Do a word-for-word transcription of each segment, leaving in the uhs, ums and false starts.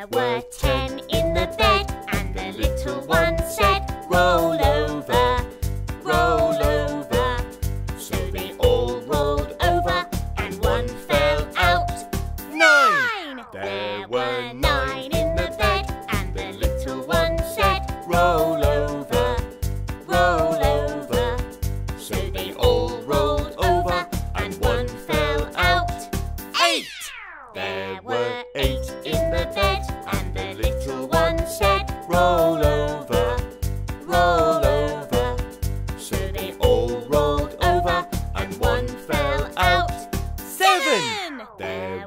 There were ten in the bed, and the little one said, roll over, roll over. So they all rolled over, and one fell out. Nine! There were nine in the bed, and the little one said, roll over, roll over. So they all rolled over, and one fell out. Eight! There were eight in the bed, and the little one said, roll over, roll over. So they all rolled over, and one fell out. Seven! There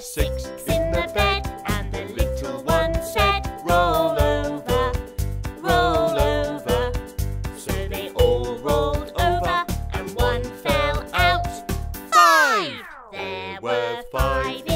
six in the bed, and the little one said, roll over, roll over. So they all rolled over, and one fell out. Five! There were five in the bed.